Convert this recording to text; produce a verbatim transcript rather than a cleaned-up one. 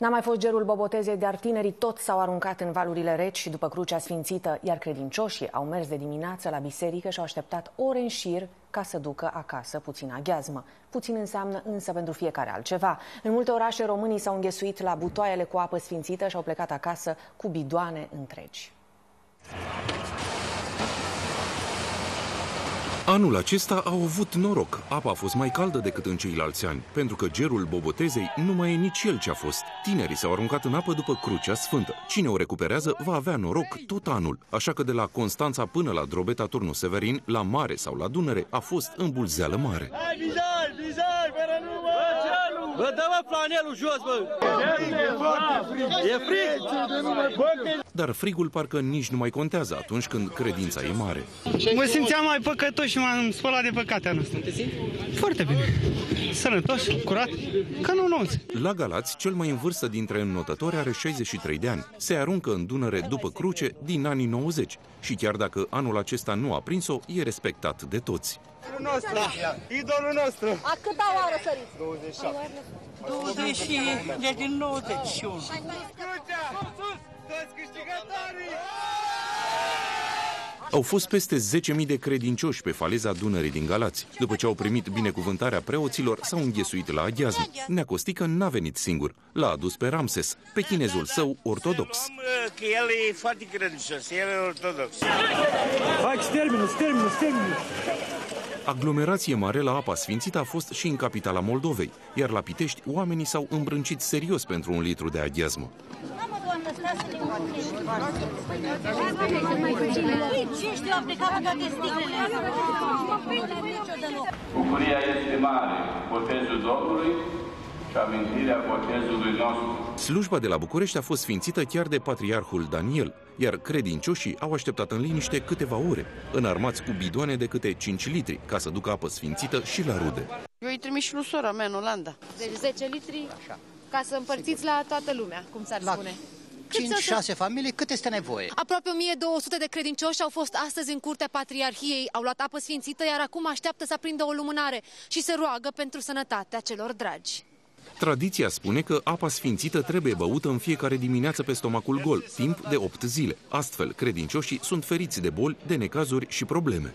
N-a mai fost gerul Bobotezei, dar tinerii tot s-au aruncat în valurile reci și după Crucea Sfințită, iar credincioșii au mers de dimineață la biserică și au așteptat ore în șir ca să ducă acasă puțină gheazmă. Puțin înseamnă însă pentru fiecare altceva. În multe orașe românii s-au înghesuit la butoaiele cu apă sfințită și au plecat acasă cu bidoane întregi. Anul acesta au avut noroc. Apa a fost mai caldă decât în ceilalți ani, pentru că gerul Bobotezei nu mai e nici el ce a fost. Tinerii s-au aruncat în apă după Crucea Sfântă. Cine o recuperează va avea noroc tot anul. Așa că de la Constanța până la Drobeta Turnu Severin, la mare sau la Dunăre, a fost îmbulzeală mare. Hai, bizar, bizar, fără număr! Bă, dă-mă flanelul jos, bă! E frig! Dar frigul parcă nici nu mai contează atunci când credința e mare. Mă simțeam mai păcătos și m-am spălat de păcatea noastră. Foarte bine. Sănătos, curat, ca nu nouți. La Galați, cel mai în vârstă dintre înnotători are șaizeci și trei de ani. Se aruncă în Dunăre după cruce din anii nouăzeci. Și chiar dacă anul acesta nu a prins-o, e respectat de toți. Idolul nostru, da. Idolul nostru. A câta oară săriți? douăzeci și șapte. douăzeci și nouă, nouăzeci și unu. Au fost peste zece mii de credincioși pe faleza Dunării din Galați. După ce au primit binecuvântarea preoților, s-au înghesuit la aghiazmă. Nea Costică n-a venit singur. L-a adus pe Ramses, pe chinezul său ortodox. Că el e foarte credincios, el e ortodox. Hai, termină, termină, termină! Aglomerație mare la apa sfințită a fost și în capitala Moldovei, iar la Pitești oamenii s-au îmbrâncit serios pentru un litru de aghiazmă. Bucuria este mare, botezul Domnului și amintirea botezului nostru. Slujba de la București a fost sfințită chiar de patriarhul Daniel, iar credincioșii au așteptat în liniște câteva ore, înarmați cu bidoane de câte cinci litri, ca să ducă apă sfințită și la rude. Eu îi trimis și lui sora mea în Olanda. Deci zece litri, așa, ca să împărțiți la toată lumea, cum s-ar spune. cinci șase familii, cât este nevoie? Aproape o mie două sute de credincioși au fost astăzi în curtea patriarhiei, au luat apă sfințită, iar acum așteaptă să aprindă o lumânare și se roagă pentru sănătatea celor dragi. Tradiția spune că apa sfințită trebuie băută în fiecare dimineață pe stomacul gol, timp de opt zile. Astfel, credincioșii sunt feriți de boli, de necazuri și probleme.